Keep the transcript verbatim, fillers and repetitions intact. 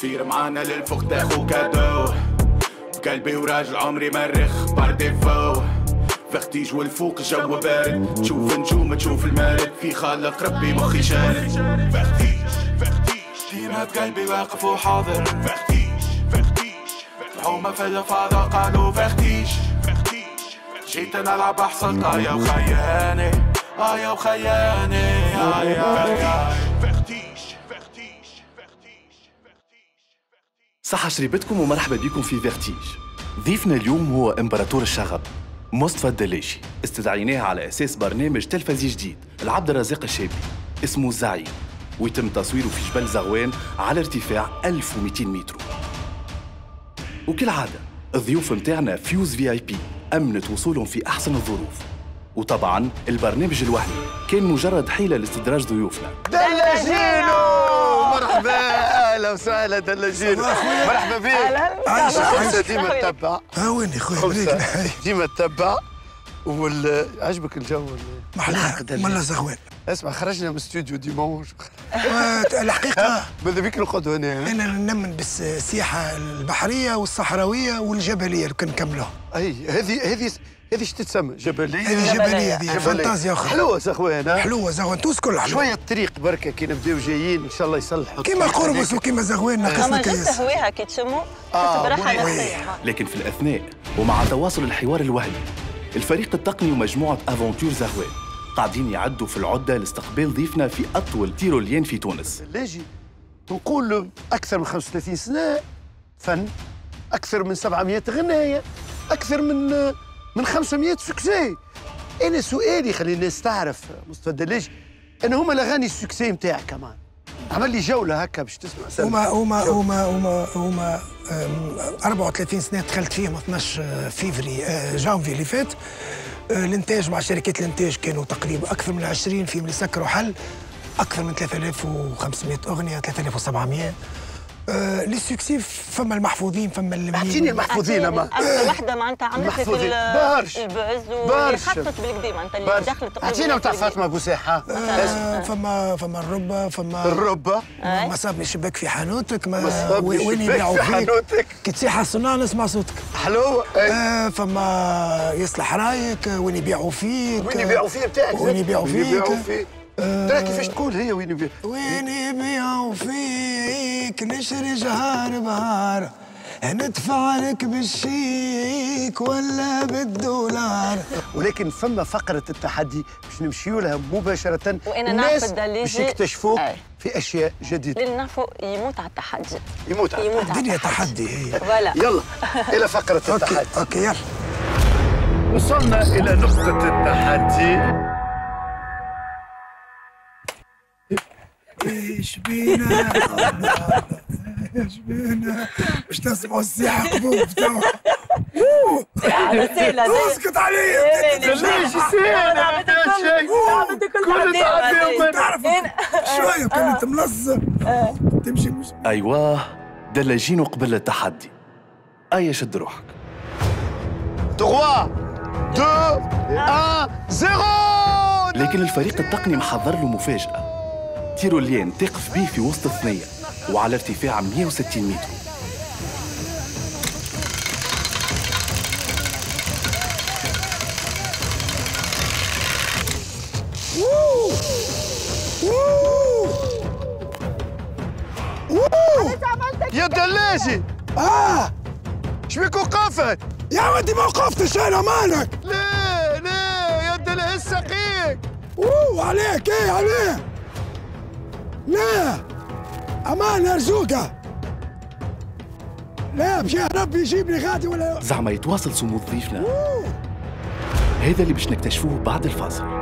سير معانا للفوق تاخو كادو، قلبي وراجل عمري مرخ بار ديفو، فاختيج والفوق الجو بارد، تشوف نجوم تشوف المارد، في خالق ربي مخي شارد، فاختيج فاختيج ديما بقلبي واقف وحاضر، فاختيج فاختيج الحومة في الفضاء قالوا فاختيج فاختيج، جيت نلعب حصلت آيا وخياني آيا وخياني آيا فاختيج صحة شريبتكم ومرحبا بكم في فيرتيج. ضيفنا اليوم هو امبراطور الشغب مصطفى الدلاجي، استدعيناه على اساس برنامج تلفزي جديد العبد الرازق الشابي اسمه الزعيم، ويتم تصويره في جبل زغوان على ارتفاع ألف ومئتين متر. وكالعاده الضيوف نتاعنا فيوز في اي بي امنت وصولهم في احسن الظروف، وطبعا البرنامج الوهمي كان مجرد حيله لاستدراج ضيوفنا. دلاجينو مرحبا اهلا وسهلا دلاجين، مرحبا بك. عايش خمسه ديما تتبع. ها ويني خويا ديما تتبع. وعجبك الجو محلاها ملا زغوان. اسمع خرجنا من استوديو ديمونج الحقيقه ماذا بك نقعد هنا. انا ننمن بالسياحه البحريه والصحراويه والجبليه اللي كنكملوها. اي هذه هذه هذه اش تتسمى؟ جبليه. هذه جبليه هذه فانتازيا اخرى. حلوه زغوان. حلوه زغوان توس كل حلوه. شويه الطريق بركه كي نبداو جايين ان شاء الله يصلحوا كيما قربص وكيما زغوان ناقصنا كيس. اما تهويها كي تشموا تبرحها نفسيا. لكن في الاثناء ومع تواصل الحوار الوهمي الفريق التقني ومجموعه أفونتور زهوان قاعدين يعدوا في العده لاستقبال ضيفنا في اطول تيروليان في تونس. الدلاجي نقول اكثر من خمسة وثلاثين سنه فن، اكثر من سبعمئة غنايه، اكثر من من خمسمئة سكسي. انا سؤالي خلي الناس تعرف مصطفى الدلاجي ان هما الاغاني السكسي نتاعك كمان. عمل لي جوله هكا باش تسمع. هما هما هما هما هما أربعة وثلاثين سنه دخلت فيهم اثناش فيفري جانفي اللي فات. الانتاج مع شركات الانتاج كانوا تقريبا اكثر من عشرين فيلم اللي سكروا حل، اكثر من ثلاثة آلاف وخمسمئة اغنيه، ثلاثة آلاف وسبعمئة. آه لي سكسي فما المحفوظين فما اللي اعطيني المحفوظين. اما اكثر وحده معناتها عملت في البارش البوز واللي خطت بالقديمه معناتها اللي دخلت. اعطينا نتاع فاطمه بوساحه. آه فما فما الربه فما الربه آه. ما صابني شباك في حانوتك ما وين يبيعوا فيك كي تسيح الصناعه نسمع صوتك حلو. آه فما يصلح رايك وين يبيعوا فيك وين يبيعوا فيك بتاعك وين يبيعوا فيك. ترى كيفاش تقول هي وين يبيعوا وين يبيعوا فيك. نشري جهار بهار ندفع لك بالشيك ولا بالدولار. ولكن فما فقرة التحدي باش نمشيو لها مباشرة. وأنا نعرف الدلاجي باش يكتشفوك في أشياء جديدة. اللي نعرفوا يموت على التحدي. يموت على التحدي. الدنيا تحدي هي. فوالا. يلا إلى فقرة التحدي. أوكي يلا. وصلنا إلى نقطة التحدي. ايش بينا ايش بينا باش تسمعوا السياحه قبوب توا. اسكت علي ليش انا بدك كل تعبير تعرف شويه كنت ملزم تمشي. ايوه دلاجين قبل التحدي. ايا شد روحك. ثلاثة اثنين واحد صفر. لكن الفريق التقني محضر له مفاجاه. تيروليان تقف به في وسط الثنية وعلى ارتفاع مئة وستين متر. يا دلاجي اه شبيك وقفت؟ يا ودي ما وقفتش انا مالك؟ ليه ليه يا دلاجي السقيك؟ اوه عليك ايه عليك؟ لا امان ارجوك لا مش ربي يجيبني غادي ولا زعما يتواصل صمود ضيفنا. هذا اللي باش نكتشفوه بعد الفاصل.